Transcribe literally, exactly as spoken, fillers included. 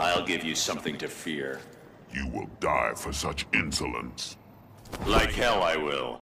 I'll give you something to fear. You will die for such insolence. Like hell I will.